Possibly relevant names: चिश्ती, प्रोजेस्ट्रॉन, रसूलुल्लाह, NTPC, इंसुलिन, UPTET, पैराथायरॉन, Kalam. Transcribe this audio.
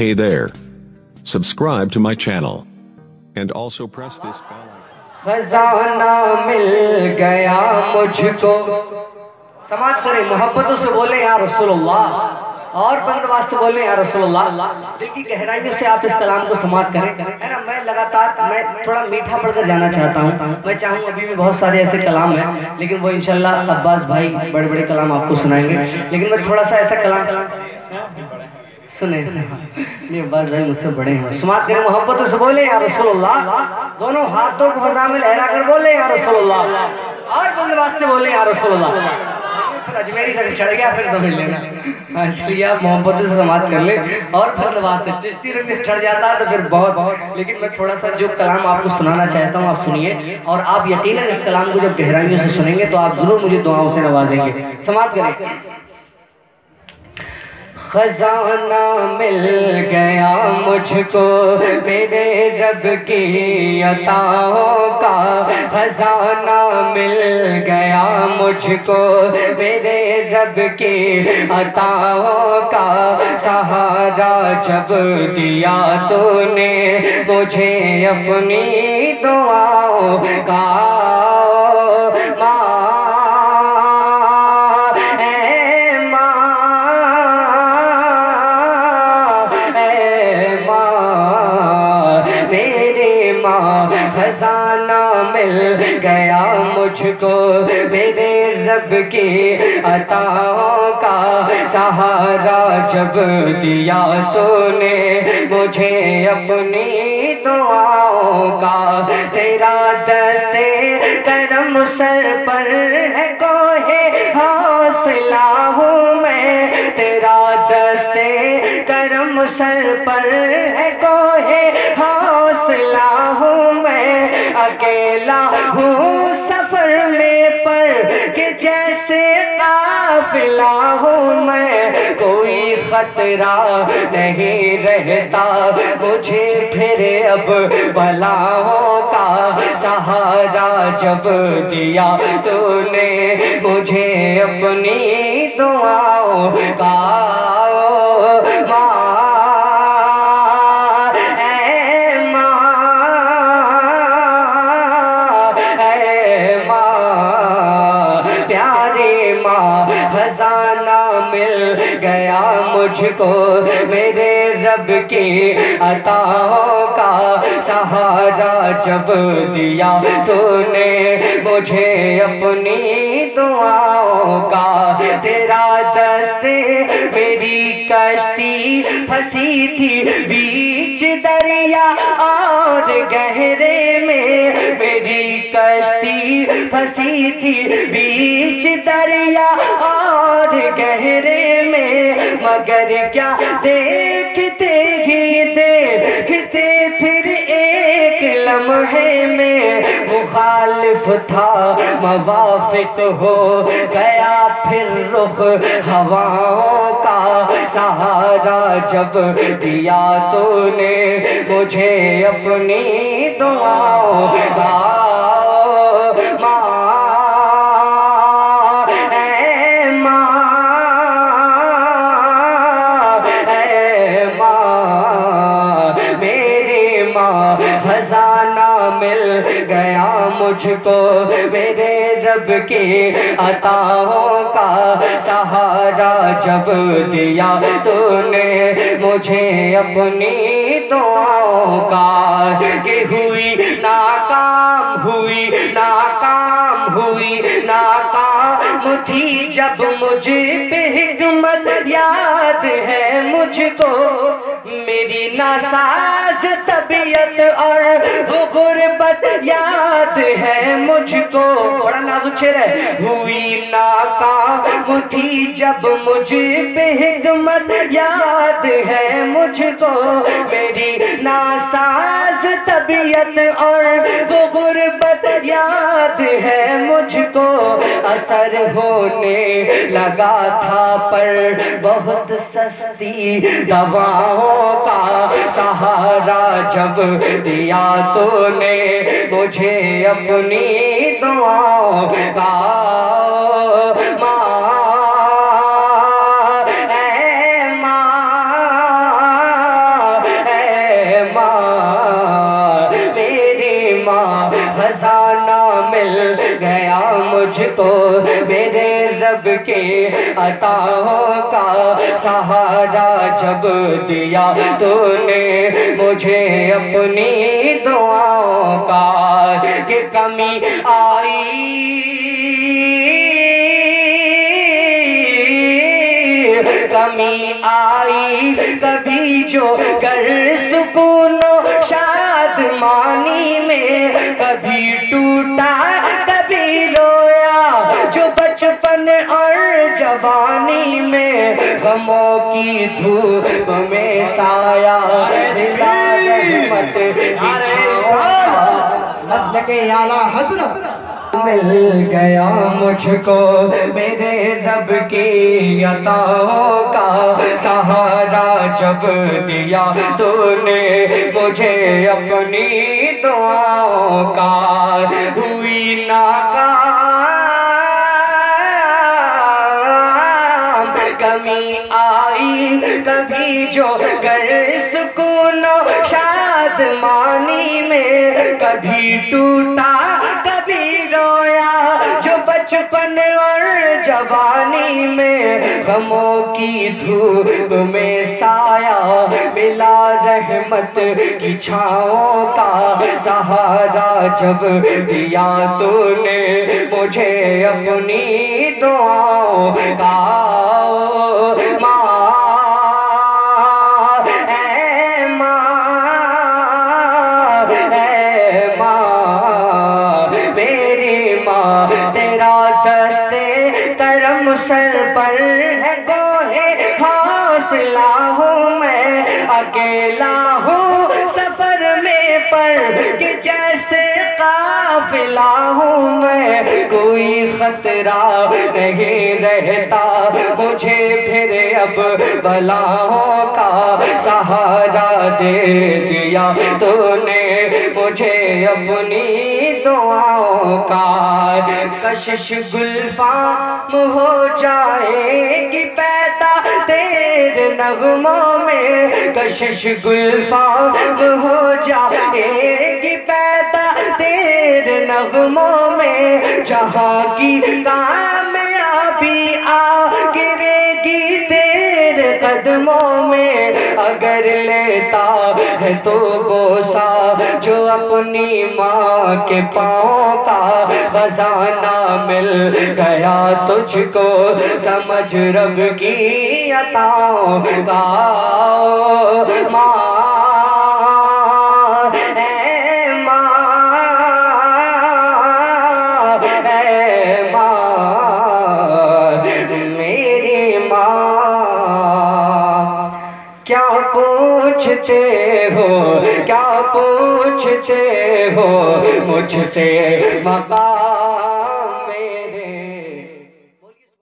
Hey there. Subscribe to my channel and also press this bell icon. खजाना मिल गया मुझको। समाज करें, मोहब्बतों से बोले या रसूलुल्लाह और बंदवास से बोले या रसूलुल्लाह। दिल की गहराइयों से आप इस कलाम को समाप्त करें, है ना। मैं लगातार थोड़ा मीठा पढ़कर जाना चाहता हूँ। मैं चाहूँ अभी भी बहुत सारे ऐसे कलाम हैं, लेकिन वो इंशाल्लाह अब्बास भाई बड़े बड़े कलाम आपको सुनाएंगे। लेकिन मैं थोड़ा सा ऐसा कलाम सुने, ये अब्बास भाई मुझसे बड़े हैं। समाप्त करें, मोहब्बतों से बोले या रसूलुल्लाह। दोनों हाथों को फ़ज़ा में लहराकर बोले या रसूलुल्लाह और बंदवास से बोले या रसूलुल्लाह। अजमेरी तक चढ़ गया फिर समझ लेना, इसलिए आप मोहब्बत से समाप्त कर ले और फिर नवाज से चिश्ती रंग में चढ़ जाता है तो फिर बहुत। लेकिन मैं थोड़ा सा जो कलाम आपको सुनाना चाहता हूँ आप सुनिए, और आप यकीनन इस कलाम को जब गहराइयों से सुनेंगे तो आप जरूर मुझे दुआओं से नवाजेंगे। समाप्त करें। खजाना मिल गया मुझको मेरे रब की अताओं का। खजाना मिल गया मुझको मेरे रब की अताओं का। सहारा जब दिया तूने मुझे अपनी दुआओं का। खजाना मिल गया मुझको मेरे रब की अताओं का। सहारा जब दिया तूने मुझे अपनी दुआओं का। तेरा दस्ते करम सर पर है कोहे हौसला हूँ मैं। तेरा दस्ते करम सर पर है कोहे हौसला हूँ मैं। अकेला हूँ सफर में पर के जैसे काफिला हूँ मैं। कोई खतरा नहीं रहता मुझे फिर अब बलाओं का। सहारा जब दिया तूने मुझे अपनी दुआओं का। खजाना मिल गया मुझको मेरे रब की अताओं का। सहारा जब दिया तूने मुझे अपनी दुआओं का। तेरा दस्ते मेरी कश्ती फंसी थी बीच दरिया और गहरे में। मेरी कश्ती फंसी थी बीच दरिया और गहरे में। मगर क्या देखते ही देखते फिर एक लम्हे में। मुखालिफ था मुवाफिक हो गया फिर रुख हवाओं का। सहारा जब दिया तूने मुझे अपनी दुआओं का। खजाना मिल गया मुझको मेरे रब के अताओं का। सहारा जब दिया तूने मुझे अपनी दुआओं का। कि हुई नाकाम हुई नाकाम हुई नाकाम थी जब मुझे पे हिकमत याद है मुझको। मेरी नासाज तबीयत और वो गुरबत याद है मुझको। बड़ा नाजुक शेर है। हुई नाकाम थी जब मुझे पे हिकमत याद है मुझको। मेरी नासाज तबीयत और वो गुरबत याद है मुझको। असर होने लगा था पर बहुत सस्ती दवाओं का। सहारा जब दिया तूने मुझे अपनी दुआओं का। को मेरे रब के अताओं का सहारा जब दिया तूने मुझे अपनी दुआओं का कि कमी आई कभी जो कर सुकूनो शादमानी में, कभी टूटा कभी रोया जो बचपन और जवानी में, गमों की धूप में साया मिला रहमत की छाया। मिल गया मुझको मेरे रब की अताओं का सहारा जब दिया तूने मुझे अपनी दुआओं का, हुई नाकाम कमी आई कभी जो कर सुकूनो शादमानी में, कभी टूटा बचपन और जवानी में, गमों की धूप में साया मिला रहमत की छाओं का सहारा जब दिया तूने मुझे अपनी दुआओं का। सर पर है गोहे हौसला हूँ मैं, अकेला हूँ सफर में पर कि जैसे काफिला हूँ मैं, कोई खतरा नहीं रहता मुझे फिर अब बलाओं का सहारा दे दिया तूने मुझे अपनी दुआओं का। कशिश गुलफाम हो जाएगी पैदा तेरे नगमों में, कशिश गुलफाम हो जाएगी पैदा तेरे नगमों में, जहाँ की कामयाबी आ गिरेगी तेरे कदमों में, अगर लेता है तो गोसा जो अपनी माँ के पाँव का, खजाना मिल गया तुझको समझ रब की अताओं का। माँ ऐ माँ ऐ माँ मेरी माँ, क्या पूछते हो क्या पूछते हो मुझसे मका